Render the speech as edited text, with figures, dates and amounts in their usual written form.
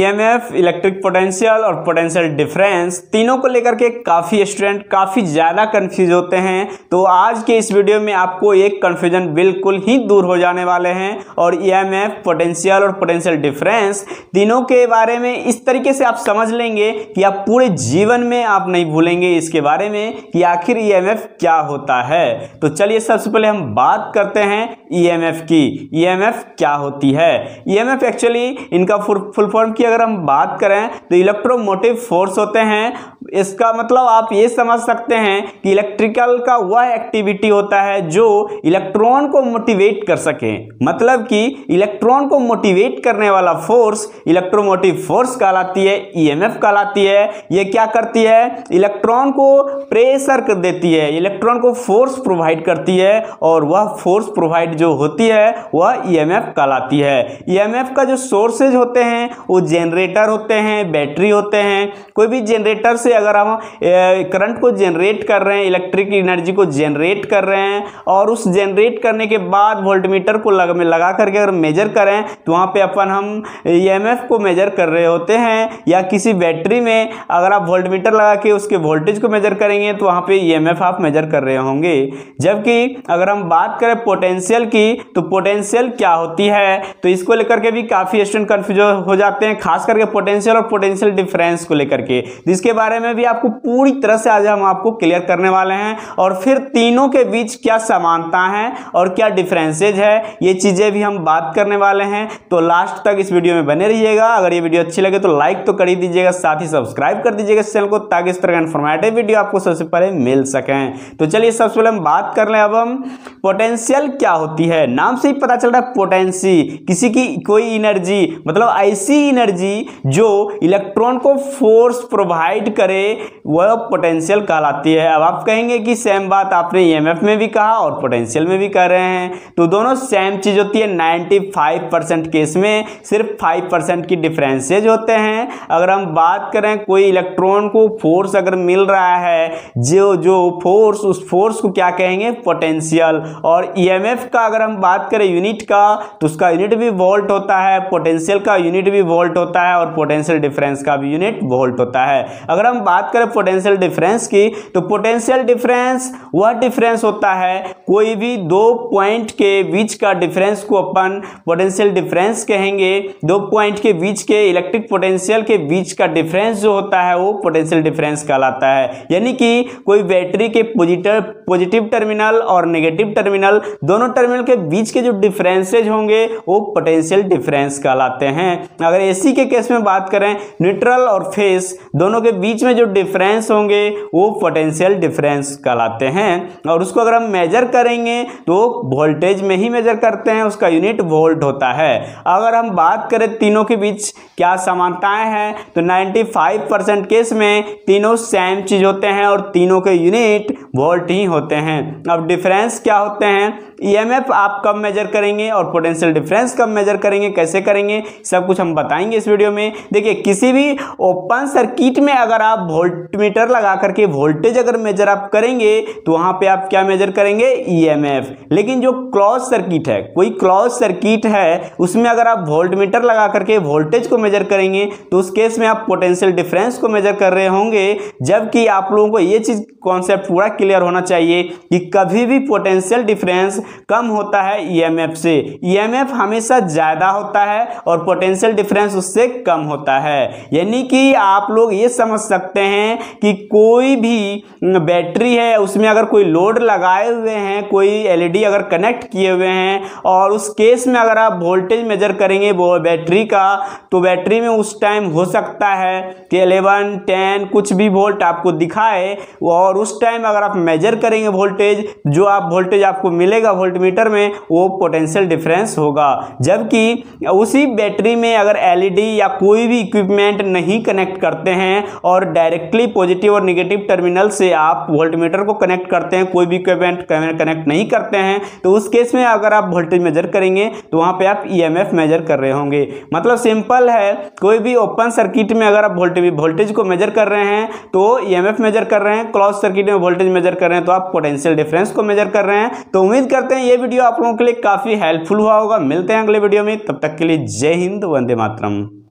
EMF, electric potential और potential difference तीनों को लेकर के काफ़ी स्टूडेंट काफ़ी ज़्यादा कंफ्यूज होते हैं। तो आज के इस वीडियो में आपको एक कंफ्यूजन बिल्कुल ही दूर हो जाने वाले हैं और EMF, पोटेंशियल और पोटेंशियल डिफरेंस तीनों के बारे में इस तरीके से आप समझ लेंगे कि आप पूरे जीवन में आप नहीं भूलेंगे इसके बारे में कि आखिर EMF क्या होता है। तो चलिए सबसे पहले हम बात करते हैं EMF की। EMF क्या होती है? EMF एक्चुअली इनका फुल फॉर्म अगर हम बात करें तो इलेक्ट्रोमोटिव फोर्स होते हैं। इसका मतलब आप ये समझ सकते हैं कि इलेक्ट्रिकल का वह एक्टिविटी होता है जो इलेक्ट्रॉन को मोटिवेट कर सके। मतलब कि इलेक्ट्रॉन को मोटिवेट करने वाला फोर्स इलेक्ट्रोमोटिव फोर्स कहलाती है, EMF कहलाती है। ये क्या करती है? इलेक्ट्रॉन को प्रेशर कर देती है, इलेक्ट्रॉन को फोर्स प्रोवाइड करती है और वह फोर्स प्रोवाइड जो होती है वह EMF कहलाती है। EMF का जो सोर्सेज होते हैं वो जनरेटर होते हैं, बैटरी होते हैं। कोई भी जनरेटर से अगर हम करंट को जनरेट कर रहे हैं, इलेक्ट्रिक एनर्जी को जनरेट कर रहे हैं और उस जनरेट करने के बाद वोल्टमीटर को लगा करके अगर मेजर करें तो वहाँ पे अपन हम EMF को मेजर कर रहे होते हैं। या किसी बैटरी में अगर आप वोल्टमीटर लगा के उसके वोल्टेज को मेजर करेंगे तो वहाँ पे EMF आप मेजर कर रहे होंगे। जबकि अगर हम बात करें पोटेंशियल की, तो पोटेंशियल क्या होती है तो इसको लेकर के भी काफ़ी स्टूडेंट कन्फ्यूज हो जाते हैं, खास करके पोटेंशियल और पोटेंशियल डिफरेंस को लेकर के। इसके बारे में भी आपको पूरी तरह से आज हम आपको क्लियर करने वाले हैं और फिर तीनों के बीच क्या समानता है और क्या डिफरेंसेज है, ये चीज़ें भी हम बात करने वाले हैं। तो लास्ट तक इस वीडियो में बने रहिएगा। अगर ये वीडियो अच्छी लगे तो लाइक तो कर ही दीजिएगा, साथ ही सब्सक्राइब कर दीजिएगा इस चैनल को, ताकि इस तरह का इन्फॉर्मेटिव वीडियो आपको सबसे पहले मिल सकें। तो चलिए सबसे पहले हम बात कर लें अब हम पोटेंशियल क्या होती है। नाम से ही पता चल रहा है पोटेंसी, किसी की कोई एनर्जी, मतलब ऐसी एनर्जी जो इलेक्ट्रॉन को फोर्स प्रोवाइड करे वह पोटेंशियल कहलाती है। अब आप कहेंगे कि सेम बात आपने EMF में भी कहा और पोटेंशियल में भी कह रहे हैं, तो दोनों सेम चीज़ होती है। 95% केस में सिर्फ 5% की डिफरेंसेज होते हैं। अगर हम बात करें कोई इलेक्ट्रॉन को फोर्स अगर मिल रहा है, जो फोर्स, उस फोर्स को क्या कहेंगे? पोटेंशियल। और EMF का अगर हम बात करें यूनिट का, तो उसका यूनिट भी वोल्ट होता है, पोटेंशियल का यूनिट भी वोल्ट होता है और पोटेंशियल डिफरेंस का भी यूनिट वोल्ट होता है। अगर हम बात करें पोटेंशियल डिफरेंस की, तो पोटेंशियल डिफरेंस वह डिफरेंस होता है, कोई भी दो पॉइंट के बीच का डिफरेंस को अपन पोटेंशियल डिफरेंस कहेंगे। दो पॉइंट के बीच के इलेक्ट्रिक पोटेंशियल के बीच का डिफरेंस जो होता है वो पोटेंशियल डिफरेंस कहलाता है। यानी कि कोई बैटरी के पॉजिटिव टर्मिनल और नेगेटिव टर्मिनल, दोनों टर्मिनल के बीच के जो डिफरेंसेज होंगे वो पोटेंशियल डिफरेंस कहलाते हैं। अगर एसी के केस में बात करें, न्यूट्रल और फेस दोनों के बीच में जो डिफरेंस होंगे वो पोटेंशियल डिफरेंस कहलाते हैं। और उसको अगर हम मेजर करेंगे तो वोल्टेज में ही मेजर करते हैं, उसका यूनिट वोल्ट होता है। अगर हम बात करें तीनों के बीच क्या समानताएं हैं, तो 95% केस में तीनों सेम चीज़ होते हैं और तीनों के यूनिट वोल्ट ही होते हैं। अब डिफरेंस क्या होते हैं? EMF आप कब मेजर करेंगे और पोटेंशियल डिफरेंस कब मेजर करेंगे, कैसे करेंगे, सब कुछ हम बताएंगे इस वीडियो में। देखिए, किसी भी ओपन सर्किट में अगर आप वोल्टमीटर लगा करके वोल्टेज अगर मेजर आप करेंगे तो वहाँ पे आप क्या मेजर करेंगे? EMF। लेकिन जो क्लोज सर्किट है, कोई क्लोज सर्किट है, उसमें अगर आप वोल्टमीटर लगा करके वोल्टेज को मेजर करेंगे तो उस केस में आप पोटेंशियल डिफरेंस को मेजर कर रहे होंगे। जबकि आप लोगों को ये चीज़ कॉन्सेप्ट पूरा क्लियर होना चाहिए कि कभी भी पोटेंशियल डिफरेंस कम होता है EMF से। EMF हमेशा ज़्यादा होता है और पोटेंशियल डिफरेंस उससे कम होता है। यानी कि आप लोग ये समझ सकते हैं कि कोई भी बैटरी है, उसमें अगर कोई लोड लगाए हुए हैं, कोई LED अगर कनेक्ट किए हुए हैं और उस केस में अगर आप वोल्टेज मेजर करेंगे वो बैटरी का, तो बैटरी में उस टाइम हो सकता है कि 11, 10 कुछ भी वोल्ट आपको दिखाए और उस टाइम अगर आप मेजर करेंगे वोल्टेज, जो आप वोल्टेज आपको मिलेगा वोल्टमीटर में वो पोटेंशियल डिफरेंस होगा। जबकि उसी बैटरी में अगर LED या कोई भी इक्विपमेंट नहीं कनेक्ट करते हैं और डायरेक्टली पॉजिटिव और नेगेटिव टर्मिनल से आप वोल्टमीटर को कनेक्ट करते हैं, कोई भी इक्विपमेंट कनेक्ट नहीं करते हैं, तो उस केस में अगर आप वोल्टेज मेजर करेंगे तो वहाँ पे आप EMF मेजर कर रहे होंगे। मतलब सिंपल है, कोई भी ओपन सर्किट में अगर आप वोल्टेज को मेजर कर रहे हैं तो EMF मेजर कर रहे हैं, क्लोज सर्किट में वोल्टेज मेजर कर रहे हैं तो आप पोटेंशियल डिफरेंस को मेजर कर रहे हैं। तो उम्मीद करते हैं ये वीडियो आप लोगों के लिए काफी हेल्पफुल हुआ होगा। मिलते हैं अगले वीडियो में, तब तक के लिए जय हिंद, वंदे मातरम।